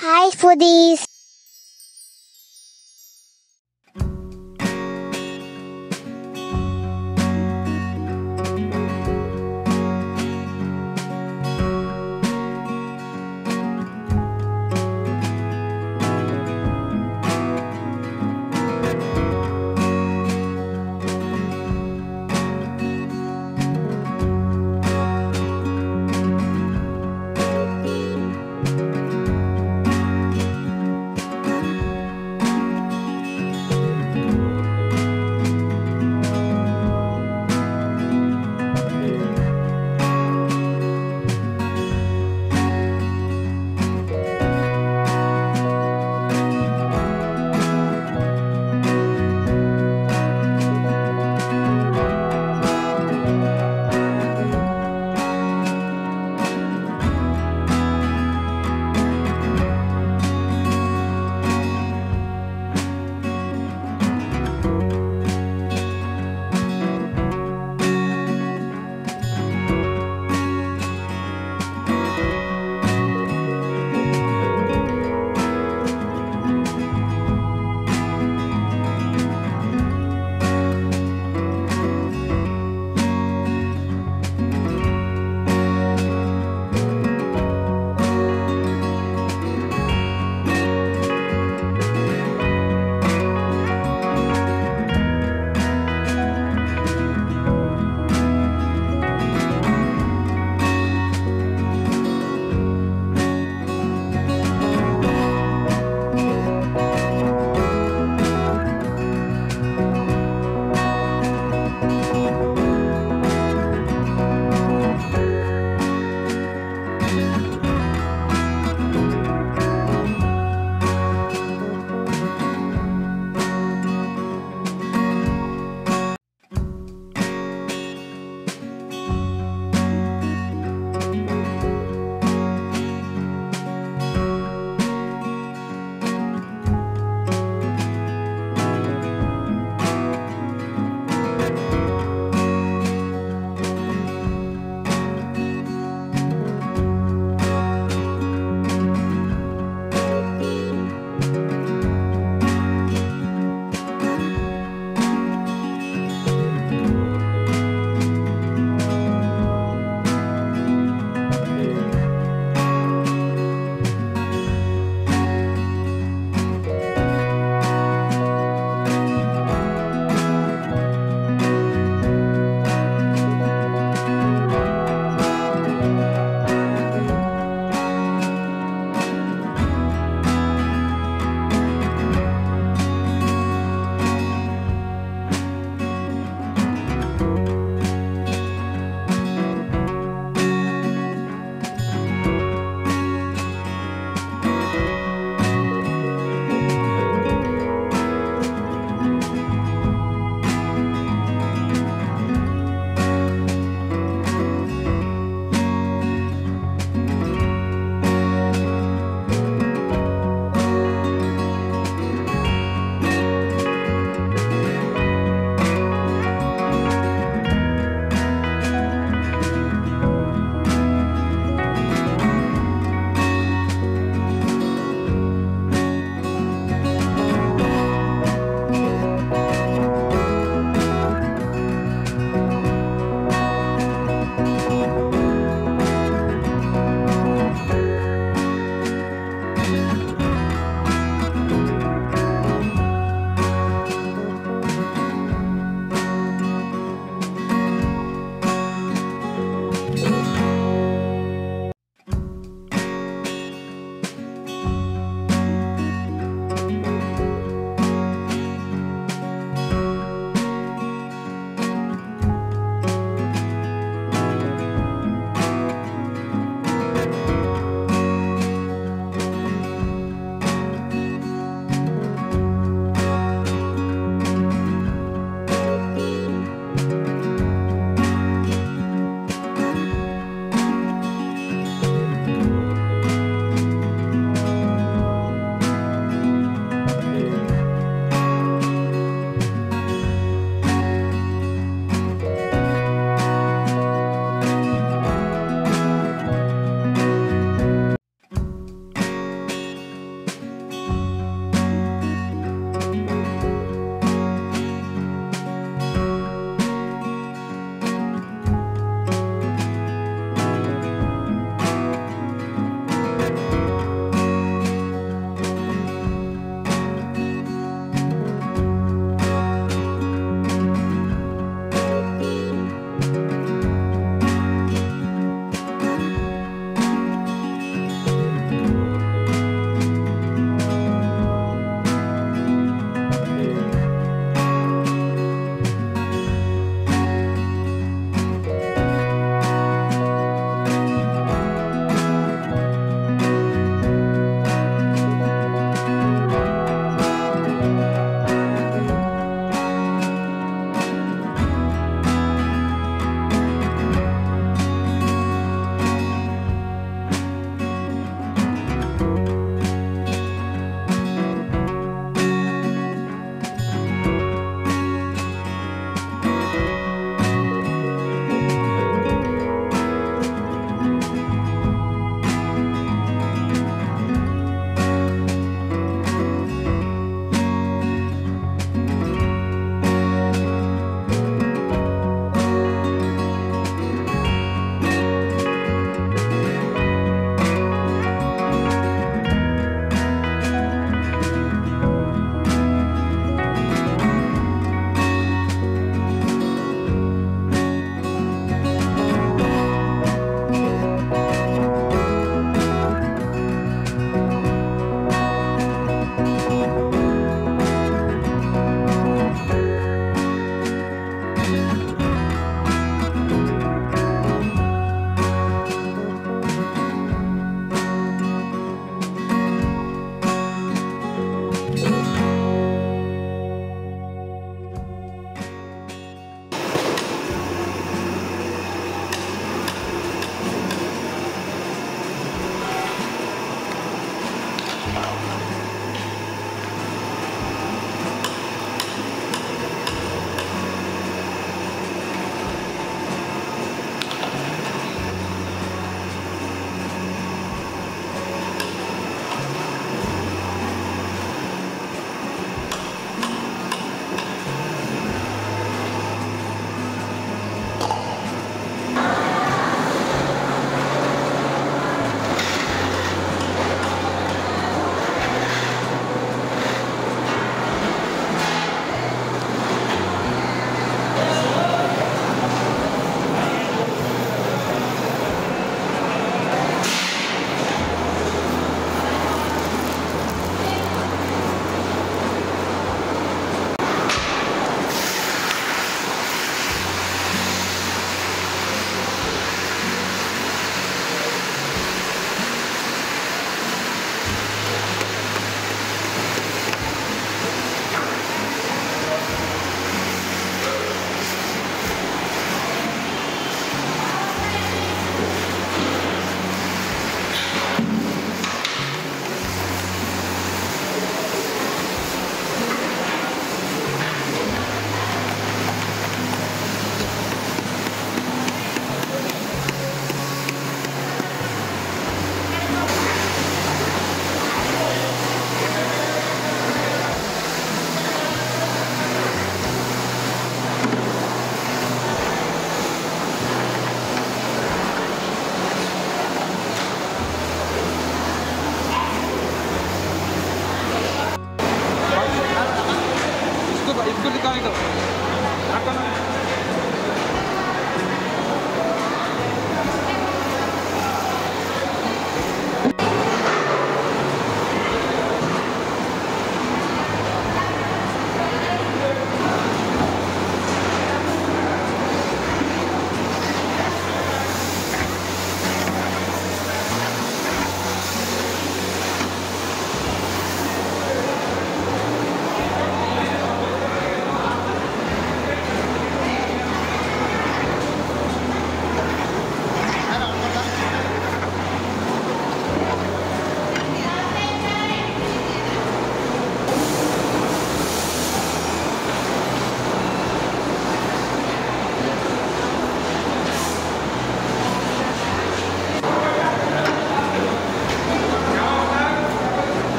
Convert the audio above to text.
Hi Foodies.